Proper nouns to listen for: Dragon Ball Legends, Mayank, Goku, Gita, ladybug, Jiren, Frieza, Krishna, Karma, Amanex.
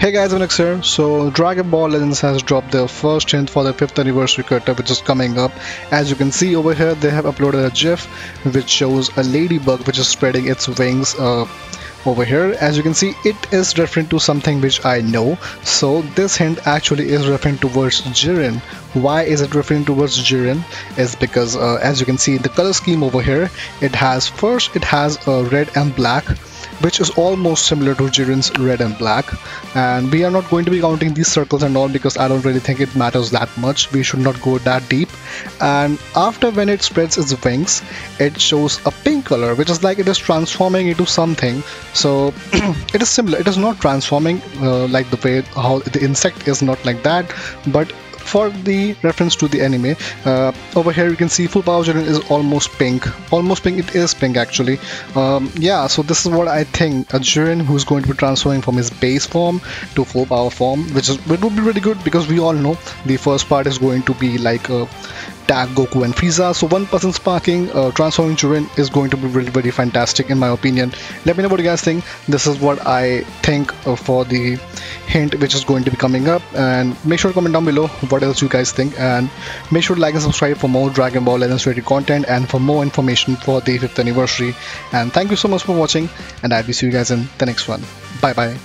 Hey guys, Amanex here. So Dragon Ball Legends has dropped their first hint for the 5th anniversary cut-up, which is coming up. As you can see over here, they have uploaded a GIF which shows a ladybug which is spreading its wings over here. As you can see, it is referring to something which I know. So this hint actually is referring towards Jiren. Why is it referring towards Jiren? Is because as you can see, the color scheme over here, it has red and black, which is almost similar to Jiren's red and black, and we are not going to be counting these circles and all because I don't really think it matters that much. We should not go that deep. And after when it spreads its wings, it shows a pink color, which is like it is transforming into something. So it is similar. It is not transforming like the way how the insect is, not like that, but for the reference to the anime, over here you can see full power Jiren is almost pink. It is pink actually. Yeah, so this is what I think, a Jiren who's going to be transferring from his base form to full power form, which would be really good because we all know the first part is going to be like tag Goku and Frieza. So one person sparking transforming Jiren is going to be really very fantastic in my opinion. Let me know what you guys think. This is what I think for the hint which is going to be coming up, and make sure to comment down below what else you guys think, and make sure to like and subscribe for more Dragon Ball Legends related content and for more information for the 5th anniversary. And thank you so much for watching, and I will see you guys in the next one. Bye bye.